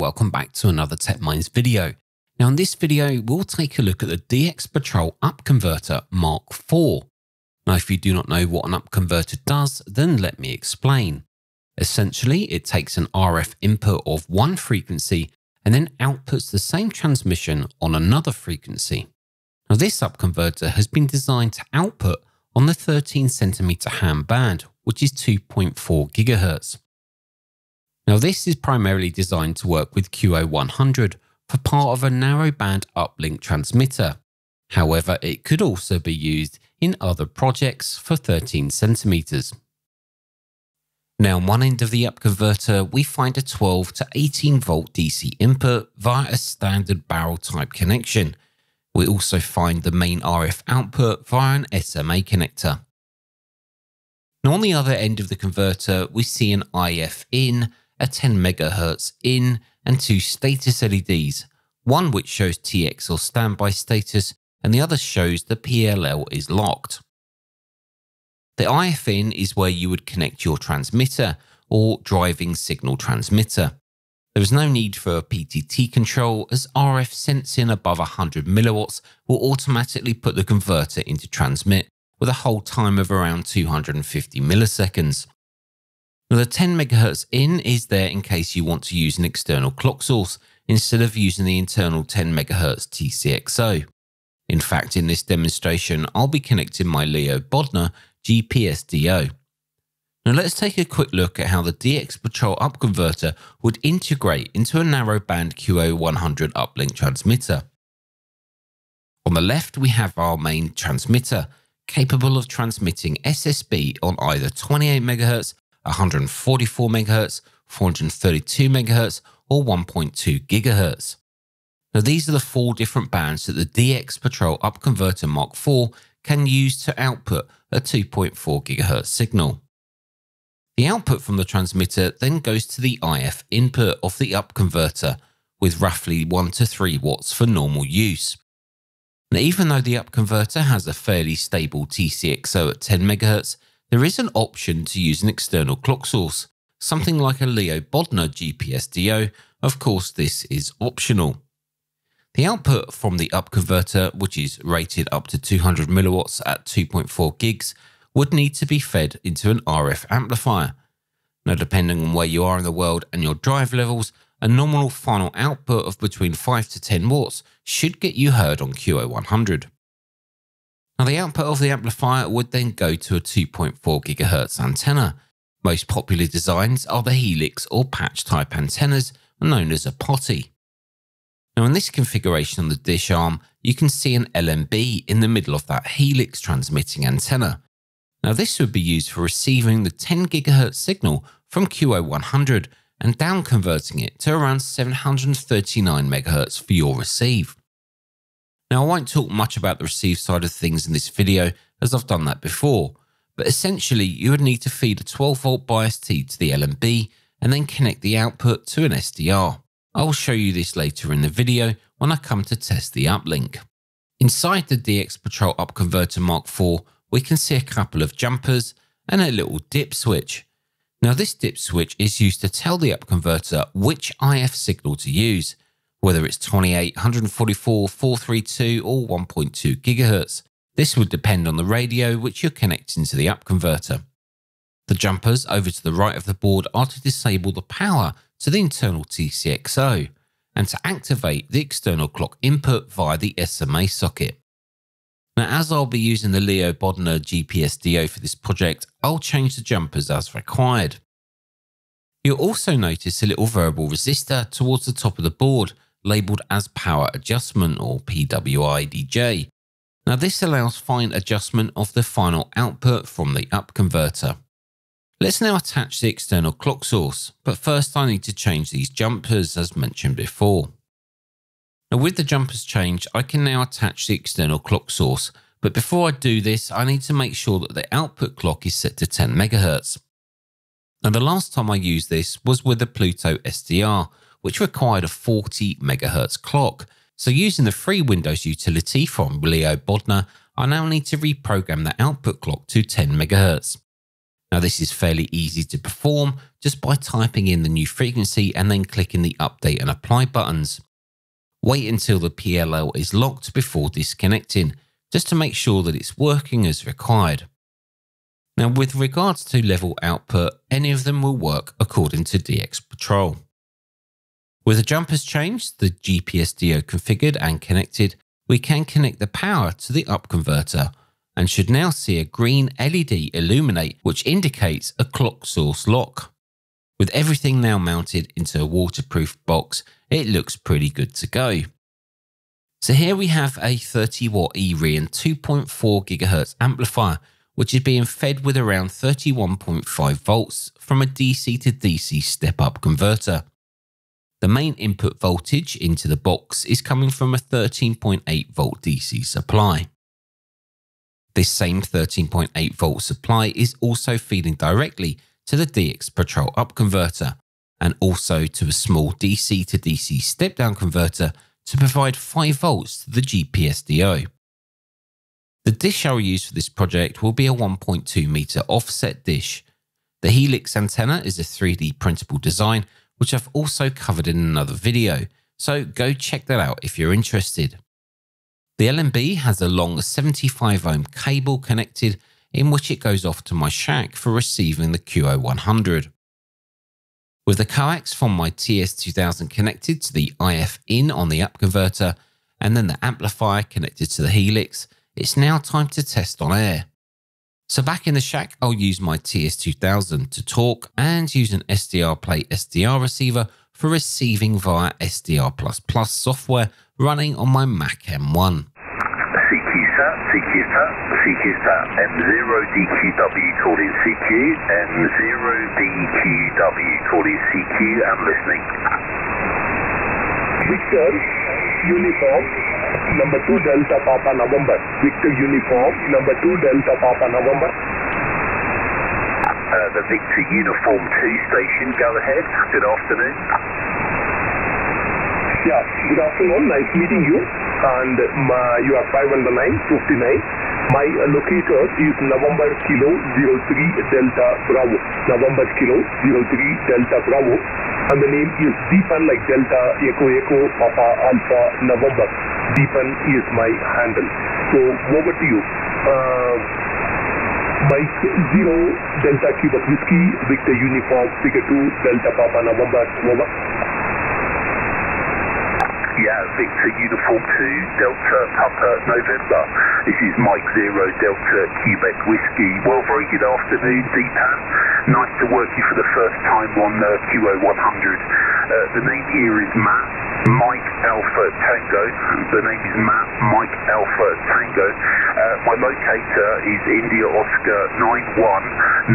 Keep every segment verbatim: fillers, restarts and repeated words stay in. and welcome back to another Tech Minds video. Now in this video, we'll take a look at the D X Patrol upconverter Mark four. Now if you do not know what an upconverter does, then let me explain. Essentially, it takes an R F input of one frequency and then outputs the same transmission on another frequency. Now this upconverter has been designed to output on the thirteen centimeter ham band, which is two point four gigahertz. Now this is primarily designed to work with Q O one hundred for part of a narrow band uplink transmitter. However, it could also be used in other projects for thirteen centimeters. Now on one end of the upconverter, we find a twelve to eighteen volt D C input via a standard barrel type connection. We also find the main R F output via an S M A connector. Now on the other end of the converter, we see an I F in, a ten megahertz in, and two status L E Ds, one which shows T X or standby status and the other shows the P L L is locked. The I F in is where you would connect your transmitter or driving signal transmitter. There is no need for a P T T control as R F sensing above one hundred milliwatts will automatically put the converter into transmit with a hold time of around two hundred fifty milliseconds. Now the ten megahertz in is there in case you want to use an external clock source instead of using the internal ten megahertz T C X O. In fact, in this demonstration, I'll be connecting my Leo Bodnar G P S D O. Now let's take a quick look at how the D X Patrol upconverter would integrate into a narrowband Q O one hundred uplink transmitter. On the left, we have our main transmitter, capable of transmitting S S B on either twenty-eight megahertz, one hundred forty-four megahertz, four hundred thirty-two megahertz, or one point two gigahertz. Now these are the four different bands that the D X Patrol upconverter Mark four can use to output a two point four gigahertz signal. The output from the transmitter then goes to the I F input of the upconverter with roughly one to three watts for normal use. Now, even though the upconverter has a fairly stable T C X O at ten megahertz, there is an option to use an external clock source, something like a Leo Bodnar G P S D O. Of course, this is optional. The output from the upconverter, which is rated up to two hundred milliwatts at two point four gigs, would need to be fed into an R F amplifier. Now, depending on where you are in the world and your drive levels, a nominal final output of between five to ten watts should get you heard on Q O one hundred. Now the output of the amplifier would then go to a two point four gigahertz antenna. Most popular designs are the helix or patch type antennas known as a potty. Now in this configuration on the dish arm, you can see an L M B in the middle of that helix transmitting antenna. Now this would be used for receiving the ten gigahertz signal from Q O one hundred and down converting it to around seven hundred thirty-nine megahertz for your receive. Now I won't talk much about the receive side of things in this video as I've done that before, but essentially you would need to feed a twelve volt bias tee to the L M B and then connect the output to an S D R. I'll show you this later in the video when I come to test the uplink. Inside the D X Patrol upconverter Mark four, we can see a couple of jumpers and a little dip switch. Now this dip switch is used to tell the upconverter which I F signal to use, whether it's twenty-eight, one hundred forty-four, four thirty-two or one point two gigahertz. This would depend on the radio which you're connecting to the upconverter. The jumpers over to the right of the board are to disable the power to the internal T C X O and to activate the external clock input via the S M A socket. Now, as I'll be using the Leo Bodnar G P S D O for this project, I'll change the jumpers as required. You'll also notice a little variable resistor towards the top of the board, labelled as Power Adjustment or P W I D J. Now, this allows fine adjustment of the final output from the upconverter. Let's now attach the external clock source, but first I need to change these jumpers as mentioned before. Now with the jumpers changed, I can now attach the external clock source, but before I do this, I need to make sure that the output clock is set to ten megahertz. Now the last time I used this was with the Pluto S D R, which required a forty megahertz clock. So using the free Windows utility from Leo Bodnar, I now need to reprogram the output clock to ten megahertz. Now this is fairly easy to perform just by typing in the new frequency and then clicking the update and apply buttons. Wait until the P L L is locked before disconnecting, just to make sure that it's working as required. Now with regards to level output, any of them will work according to D X Patrol. With the jumpers changed, the G P S D O configured and connected, we can connect the power to the up converter and should now see a green L E D illuminate, which indicates a clock source lock. With everything now mounted into a waterproof box, it looks pretty good to go. So here we have a thirty watt E R I and two point four gigahertz amplifier, which is being fed with around thirty-one point five volts from a D C to D C step-up converter. The main input voltage into the box is coming from a thirteen point eight volt D C supply. This same thirteen point eight volt supply is also feeding directly to the D X Patrol up converter and also to a small D C to D C step-down converter to provide five volts to the G P S D O. The dish I will use for this project will be a one point two meter offset dish. The helix antenna is a three D printable design, which I've also covered in another video, so go check that out if you're interested. The L M B has a long seventy-five ohm cable connected, in which it goes off to my shack for receiving the Q O one hundred. With the coax from my T S two thousand connected to the I F in on the up converter, and then the amplifier connected to the helix, it's now time to test on air. So back in the shack, I'll use my T S two thousand to talk and use an S D R Play S D R receiver for receiving via S D R Plus Plus software running on my Mac M one. C Q, sir, C Q, sir, C Q, sir, M zero D Q W calling C Q, M zero D Q W calling C Q, I'm listening. Victor, uniform, number two Delta Papa November. Victor uniform, number two Delta Papa November. Uh, the Victor Uniform two station, go ahead. Good afternoon. Yeah, good afternoon, nice meeting you. And my, you are five one nine five nine. My locator is November Kilo zero three Delta Bravo. November Kilo zero three Delta Bravo. And the name is Deepan, like Delta Echo Echo Papa Alpha November. Deepan is my handle. So over to you. Uh, Mike zero Delta Quebec Whiskey, Victor Uniform, Figure two Delta Papa November. Over. Yeah, Victor Uniform two Delta Papa November. This is Mike zero Delta Quebec Whiskey. Well, very good afternoon, Deepan. Nice to work you for the first time on uh, Q O one hundred. Uh, the name here is Matt, Mike Alpha Tango. The name is Matt, Mike Alpha Tango. Uh, my locator is India Oscar nine one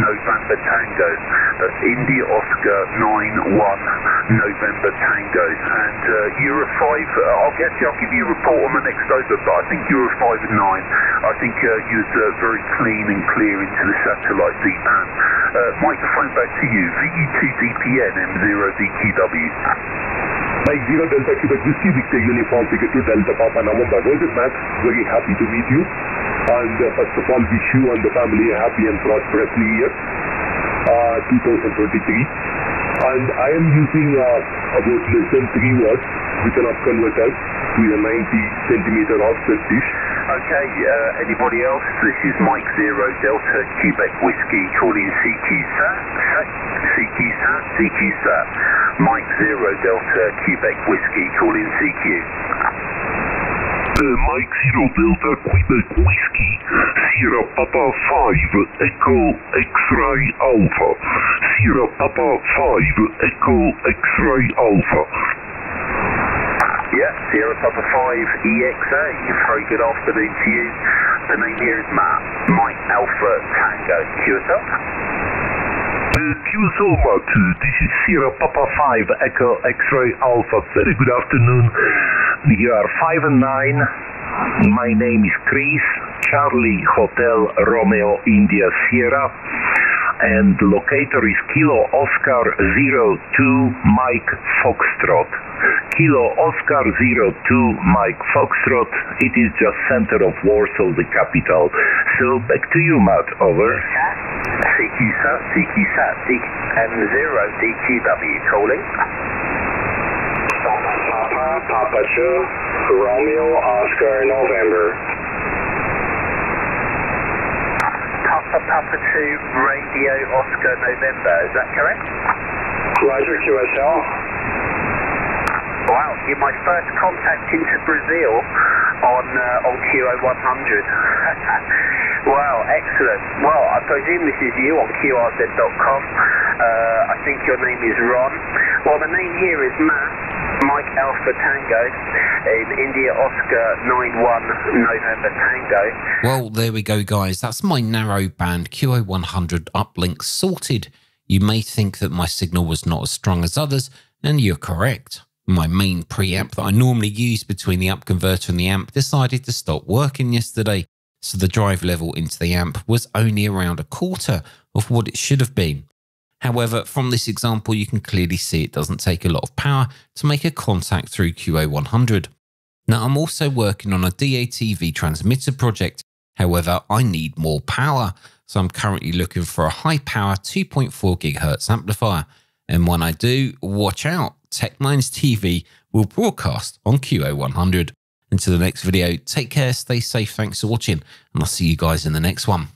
November Tango. That's India Oscar nine one November Tango. And uh, you're a five, uh, I'll get you, I'll give you a report on the next over, but I think you're a five and nine. I think uh, you're uh, very clean and clear into the satellite, Deepan. Uh, microphone back to you, V E two D P N M zero D Q W. Mike zero Delta Quebec Whiskey, Victor Uniform, Figure two Delta Papa November. Well done, Matt. Very happy to meet you. And uh, first of all, wish you and the family a happy and prosperous new year, uh, twenty twenty-three. And I am using uh, about less than three watts with an up converter to a ninety centimeter offset dish. Okay, uh, anybody else? This is Mike zero Delta Quebec Whiskey calling C Q, sir. C Q, sir, C Q, sir. Mike zero Delta Quebec Whiskey calling C Q. Uh, Mike zero Delta Quebec Whiskey, Sierra Papa five Echo X-Ray Alpha. Sierra Papa five Echo X-Ray Alpha. Yeah, Sierra Papa five E X A. Very good afternoon to you. The name here is Matt, Mike Alpha Tango. Q S L? Uh, Q S L Matt, this is Sierra Papa five Echo X-Ray Alpha. Very good afternoon. You are five and nine. My name is Chris, Charlie Hotel Romeo India Sierra, and locator is Kilo Oscar zero two Mike Foxtrot. Kilo Oscar zero two Mike Foxtrot. It is just center of Warsaw, the capital. So back to you, Matt, over. C Q sat, C Q sat, D Q M zero D Q W calling. Papa, Papa Two, Romeo, Oscar, November. Papa, Papa Two, Radio, Oscar, November. Is that correct? Roger, Q S L. Wow, you're my first contact into Brazil on uh, on Q O one hundred. Wow, excellent. Well, I presume this is you on Q R Z dot com. Uh, I think your name is Ron. Well, the name here is Matt, Mike Alpha Tango, in India Oscar nine one November Tango. Well, there we go, guys. That's my narrow band Q O one hundred uplink sorted. You may think that my signal was not as strong as others, and you're correct. My main preamp that I normally use between the up converter and the amp decided to stop working yesterday. So the drive level into the amp was only around a quarter of what it should have been. However, from this example, you can clearly see it doesn't take a lot of power to make a contact through Q O one hundred. Now, I'm also working on a D A T V transmitter project. However, I need more power. So I'm currently looking for a high power two point four gigahertz amplifier. And when I do, watch out, Tech Minds T V will broadcast on Q O one hundred. Until the next video, take care, stay safe, thanks for watching, and I'll see you guys in the next one.